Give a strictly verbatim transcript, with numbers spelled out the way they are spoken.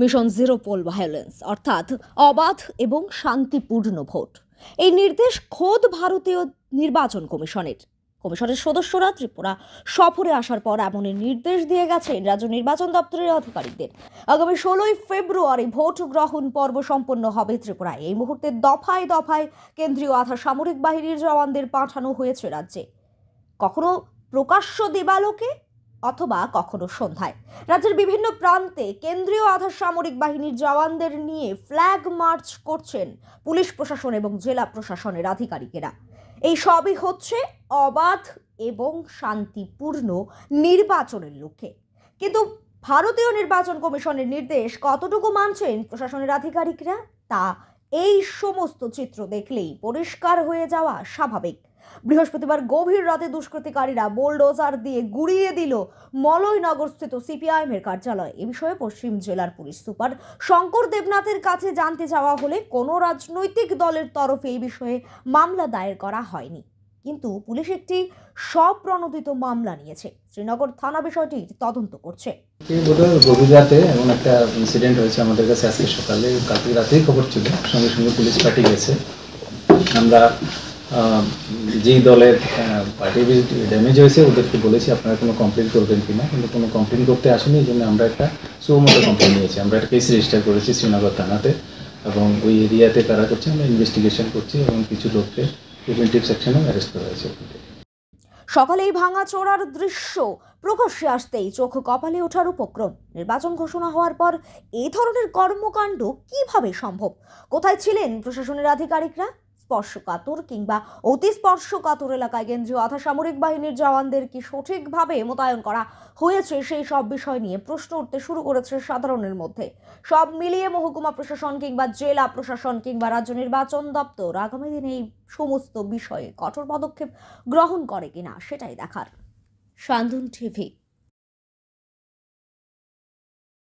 Mission zero पोल violence अर्थात अबाध एवं शांतिपूर्ण भोट। এই নির্দেশ খোদ ভারতীয় নির্বাচন কমিশনের। কমিশনের সদস্যরা ত্রিপুরা সফরে আসার পর এমন নির্দেশ দিয়ে গেছেন রাজ্য নির্বাচন দপ্তরের আধিকারিকদের। আগামী ষোলোই ফেব্রুয়ারি ভোট গ্রহণ পর্ব সম্পন্ন হবে ত্রিপুরায়। এই মুহূর্তে দফায় দফায় কেন্দ্রীয় আধা সামরিক বাহিনীর জওয়ানদের পাঠানো হয়েছে রাজ্যে, কখনো প্রকাশ্য দিবালোকে অথবা কখনো সন্ধ্যায়। রাজ্যের বিভিন্ন প্রান্তে কেন্দ্রীয় আধা সামরিক বাহিনীর জওয়ানদের নিয়ে ফ্ল্যাগ মার্চ করছেন পুলিশ প্রশাসন এবং জেলা প্রশাসনের আধিকারিকেরা। এই সবই হচ্ছে অবাধ এবং শান্তিপূর্ণ নির্বাচনের লক্ষ্যে। কিন্তু ভারতীয় নির্বাচন কমিশনের নির্দেশ কতটুকু মানছেন প্রশাসনের আধিকারিকরা, তা এই সমস্ত চিত্র দেখলেই পরিষ্কার হয়ে যাওয়া স্বাভাবিক। বৃহস্পতিবার গভীর রাতে দুষ্কৃতিকারীরা বোলডোজার দিয়ে গুড়িয়ে দিল মলয়নগরস্থিত সিপিআইএমের কার্যালয়। এ বিষয়ে পশ্চিম জেলার পুলিশ সুপার শঙ্কর দেবনাথের কাছে জানতে চাওয়া হলে কোনো রাজনৈতিক দলের তরফে এই বিষয়ে মামলা দায়ের করা হয়নি, কিন্তু পুলিশ একটি স্বপ্রণোদিত মামলা নিয়েছে। শ্রীনগর থানা বিষয়টি তদন্ত করছে। গভীর রাতে এমন একটা ইনসিডেন্ট হয়েছে আমাদের কাছে আজকে সকালে, কালকে রাতেই খবর ছিল, সঙ্গে সঙ্গে পুলিশ পাঠিয়ে গেছে। আমরা যেই দলের পার্টি ড্যামেজ হয়েছে ওদেরকে বলেছি আপনারা কোনো কমপ্লেন করবেন কিনা, কিন্তু কোনো কমপ্লেন করতে আসেনি। এই জন্য আমরা একটা সুমতো কমপ্লেন নিয়েছি, আমরা একটা কেস রেজিস্টার করেছি শ্রীনগর থানাতে, এবং ওই এরিয়াতে কারা করছে আমরা ইনভেস্টিগেশন করছি এবং কিছু লোককে প্রিভেন্টিভ সেকশনেও অ্যারেস্ট করা হয়েছে। সকালে এই ভাঙা চোরার দৃশ্য প্রকাশ্যে আসতেই চোখ কপালে ওঠার উপক্রম। নির্বাচন ঘোষণা হওয়ার পর এই ধরনের কর্মকাণ্ড কিভাবে সম্ভব? কোথায় ছিলেন প্রশাসনের আধিকারিকরা? স্পর্শকাতর কিংবা অতি স্পর্শকাতর এলাকায় কেন্দ্রীয় আধা সামরিক বাহিনীর জওয়ানদের কি সঠিকভাবে মোতায়েন করা হয়েছে, সেই সব বিষয় নিয়ে প্রশ্ন উঠতে শুরু করেছে সাধারণের মধ্যে। সব মিলিয়ে মহকুমা প্রশাসন কিংবা জেলা প্রশাসন কিংবা রাজ্য নির্বাচন দপ্তর আগামী দিনে এই সমস্ত বিষয়ে কঠোর পদক্ষেপ গ্রহণ করে কিনা, সেটাই দেখার। শান্তন টিভি।